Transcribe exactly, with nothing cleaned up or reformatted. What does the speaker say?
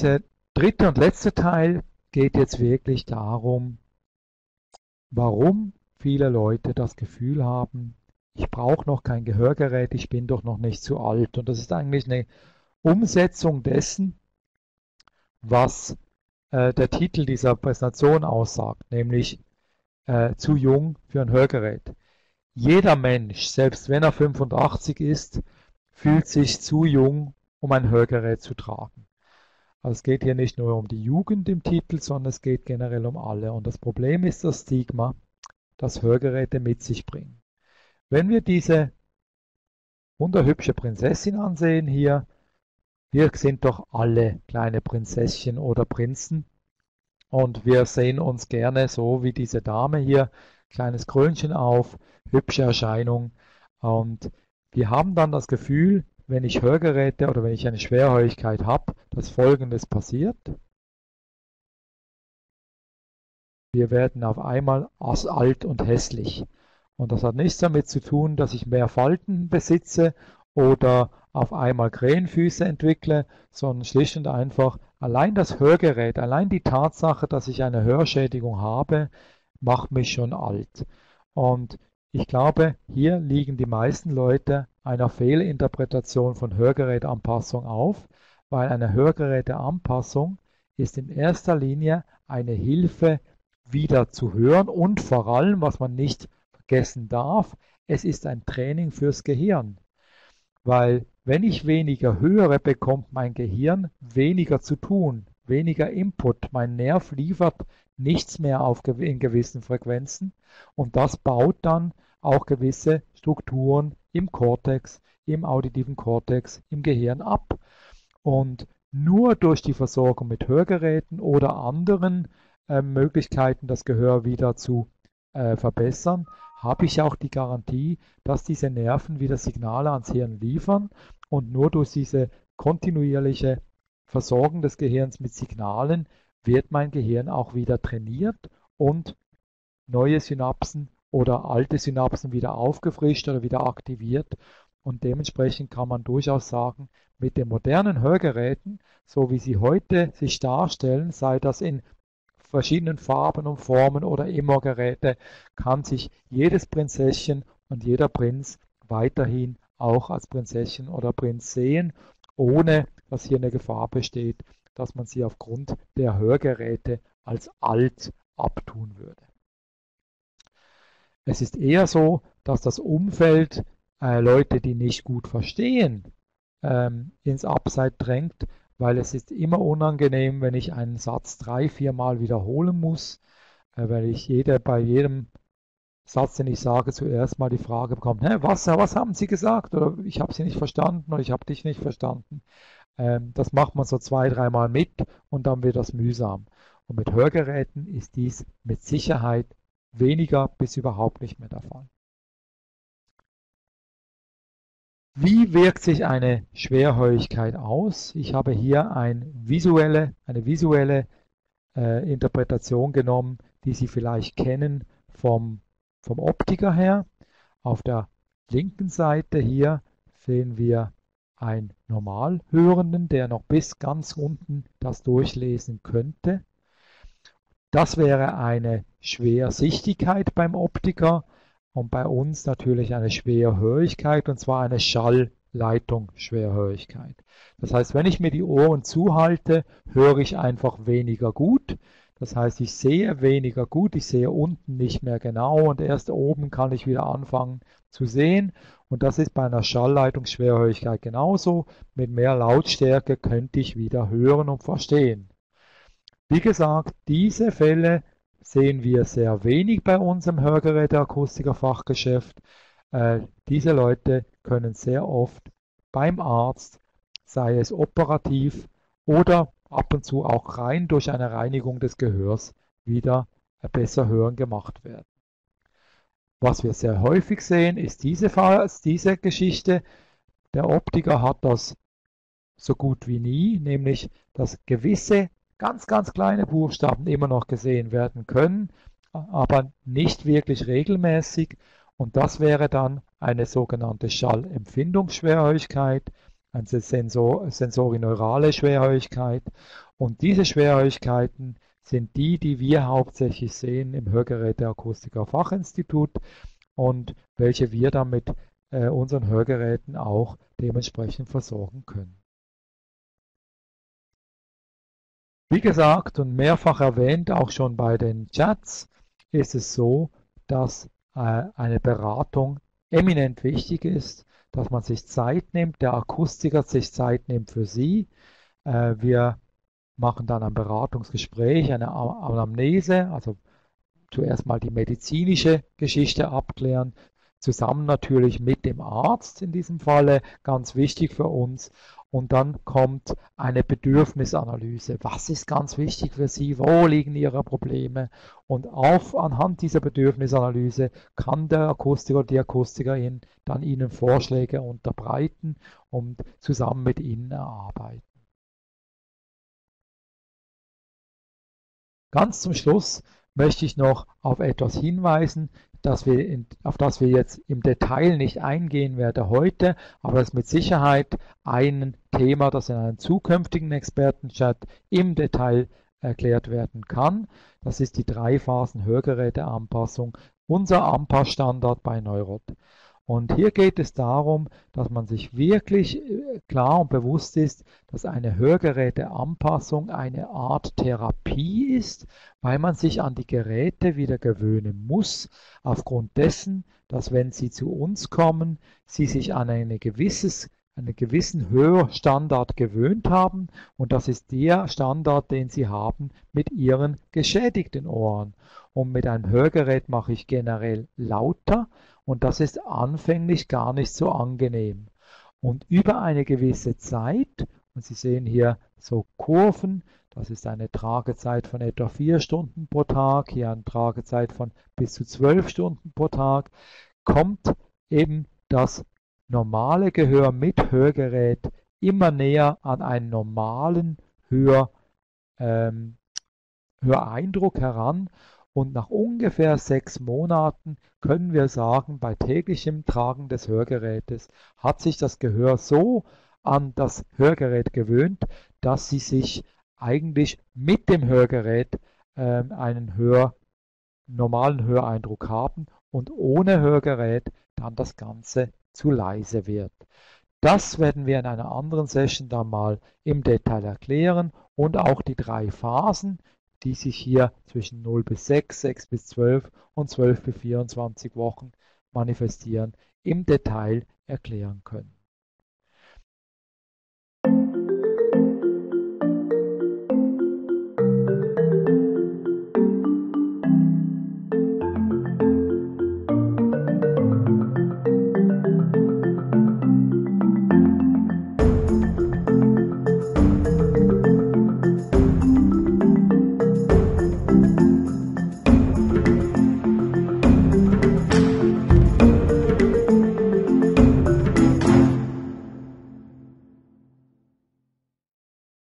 dieser dritte und letzte Teil geht jetzt wirklich darum, warum viele Leute das Gefühl haben, ich brauche noch kein Gehörgerät, ich bin doch noch nicht zu alt. Und das ist eigentlich eine Umsetzung dessen, was äh, der Titel dieser Präsentation aussagt, nämlich äh, zu jung für ein Hörgerät. Jeder Mensch, selbst wenn er fünfundachtzig ist, fühlt sich zu jung, um ein Hörgerät zu tragen. Also es geht hier nicht nur um die Jugend im Titel, sondern es geht generell um alle. Und das Problem ist das Stigma, das Hörgeräte mit sich bringen. Wenn wir diese wunderhübsche Prinzessin ansehen hier, wir sind doch alle kleine Prinzesschen oder Prinzen und wir sehen uns gerne so wie diese Dame hier, kleines Krönchen auf, hübsche Erscheinung, und wir haben dann das Gefühl, wenn ich Hörgeräte oder wenn ich eine Schwerhörigkeit habe, dass Folgendes passiert. Wir werden auf einmal alt und hässlich. Und das hat nichts damit zu tun, dass ich mehr Falten besitze oder auf einmal Krähenfüße entwickle, sondern schlicht und einfach allein das Hörgerät, allein die Tatsache, dass ich eine Hörschädigung habe, macht mich schon alt. Und ich glaube, hier liegen die meisten Leute einer Fehlinterpretation von Hörgeräteanpassung auf, weil eine Hörgeräteanpassung ist in erster Linie eine Hilfe, wieder zu hören, und vor allem, was man nicht vergessen darf, es ist ein Training fürs Gehirn. Weil wenn ich weniger höre, bekommt mein Gehirn weniger zu tun, weniger Input. Mein Nerv liefert nichts mehr auf in gewissen Frequenzen und das baut dann auch gewisse Strukturen im Kortex, im auditiven Kortex, im Gehirn ab. Und nur durch die Versorgung mit Hörgeräten oder anderen äh, Möglichkeiten, das Gehör wieder zu äh, verbessern, habe ich auch die Garantie, dass diese Nerven wieder Signale ans Hirn liefern, und nur durch diese kontinuierliche Versorgung des Gehirns mit Signalen wird mein Gehirn auch wieder trainiert und neue Synapsen oder alte Synapsen wieder aufgefrischt oder wieder aktiviert. Und dementsprechend kann man durchaus sagen, mit den modernen Hörgeräten, so wie sie heute sich darstellen, sei das in verschiedenen Farben und Formen oder Immer-Geräte, kann sich jedes Prinzesschen und jeder Prinz weiterhin auch als Prinzesschen oder Prinz sehen, ohne dass hier eine Gefahr besteht, dass man sie aufgrund der Hörgeräte als alt abtun würde. Es ist eher so, dass das Umfeld äh, Leute, die nicht gut verstehen, ähm, ins Abseits drängt, weil es ist immer unangenehm, wenn ich einen Satz drei, vier Mal wiederholen muss, weil ich jeder, bei jedem Satz, den ich sage, zuerst mal die Frage bekomme, Hä, was, was haben Sie gesagt? Oder ich habe Sie nicht verstanden oder ich habe dich nicht verstanden. Das macht man so zwei, dreimal mit und dann wird das mühsam. Und mit Hörgeräten ist dies mit Sicherheit weniger bis überhaupt nicht mehr der Fall. Wie wirkt sich eine Schwerhörigkeit aus? Ich habe hier ein visuelle, eine visuelle äh, Interpretation genommen, die Sie vielleicht kennen vom, vom Optiker her. Auf der linken Seite hier sehen wir einen Normalhörenden, der noch bis ganz unten das durchlesen könnte. Das wäre eine Schwersichtigkeit beim Optiker. Und bei uns natürlich eine Schwerhörigkeit, und zwar eine Schallleitung-Schwerhörigkeit. Das heißt, wenn ich mir die Ohren zuhalte, höre ich einfach weniger gut. Das heißt, ich sehe weniger gut, ich sehe unten nicht mehr genau und erst oben kann ich wieder anfangen zu sehen. Und das ist bei einer Schallleitungsschwerhörigkeit genauso. Mit mehr Lautstärke könnte ich wieder hören und verstehen. Wie gesagt, diese Fälle sehen wir sehr wenig bei uns im Hörgeräteakustiker-Fachgeschäft. Äh, diese Leute können sehr oft beim Arzt, sei es operativ oder ab und zu auch rein durch eine Reinigung des Gehörs, wieder besser hören gemacht werden. Was wir sehr häufig sehen, ist diese, diese Geschichte. Der Optiker hat das so gut wie nie, nämlich dass gewisse ganz, ganz kleine Buchstaben immer noch gesehen werden können, aber nicht wirklich regelmäßig. Und das wäre dann eine sogenannte Schallempfindungsschwerhörigkeit, eine sensorioneurale Schwerhörigkeit. Und diese Schwerhörigkeiten sind die, die wir hauptsächlich sehen im Hörgeräteakustiker Fachinstitut und welche wir dann mit äh, unseren Hörgeräten auch dementsprechend versorgen können. Wie gesagt und mehrfach erwähnt, auch schon bei den Chats, ist es so, dass äh, eine Beratung eminent wichtig ist, dass man sich Zeit nimmt, der Akustiker sich Zeit nimmt für Sie. Äh, wir machen dann ein Beratungsgespräch, eine Anamnese, also zuerst mal die medizinische Geschichte abklären, zusammen natürlich mit dem Arzt in diesem Falle, ganz wichtig für uns. Und dann kommt eine Bedürfnisanalyse. Was ist ganz wichtig für Sie? Wo liegen Ihre Probleme? Und auf, anhand dieser Bedürfnisanalyse kann der Akustiker oder die Akustikerin dann Ihnen Vorschläge unterbreiten und zusammen mit Ihnen erarbeiten. Ganz zum Schluss möchte ich noch auf etwas hinweisen, dass wir in, auf das wir jetzt im Detail nicht eingehen werden heute, aber das ist mit Sicherheit ein Thema, das in einem zukünftigen Expertenchat im Detail erklärt werden kann. Das ist die Drei-Phasen-Hörgeräteanpassung, unser Anpassstandard bei Neuroth. Und hier geht es darum, dass man sich wirklich klar und bewusst ist, dass eine Hörgeräteanpassung eine Art Therapie ist, weil man sich an die Geräte wieder gewöhnen muss, aufgrund dessen, dass wenn sie zu uns kommen, sie sich an eine gewisses, einen gewissen Hörstandard gewöhnt haben und das ist der Standard, den sie haben mit ihren geschädigten Ohren. Und mit einem Hörgerät mache ich generell lauter und das ist anfänglich gar nicht so angenehm. Und über eine gewisse Zeit, und Sie sehen hier so Kurven, das ist eine Tragezeit von etwa vier Stunden pro Tag, hier eine Tragezeit von bis zu zwölf Stunden pro Tag, kommt eben das normale Gehör mit Hörgerät immer näher an einen normalen Hör, ähm, Höreindruck heran. Und nach ungefähr sechs Monaten können wir sagen, bei täglichem Tragen des Hörgerätes hat sich das Gehör so an das Hörgerät gewöhnt, dass sie sich eigentlich mit dem Hörgerät äh, einen Hör, normalen Höreindruck haben und ohne Hörgerät dann das Ganze zu leise wird. Das werden wir in einer anderen Session dann mal im Detail erklären und auch die drei Phasen, die sich hier zwischen null bis sechs, sechs bis zwölf und zwölf bis vierundzwanzig Wochen manifestieren, im Detail erklären können.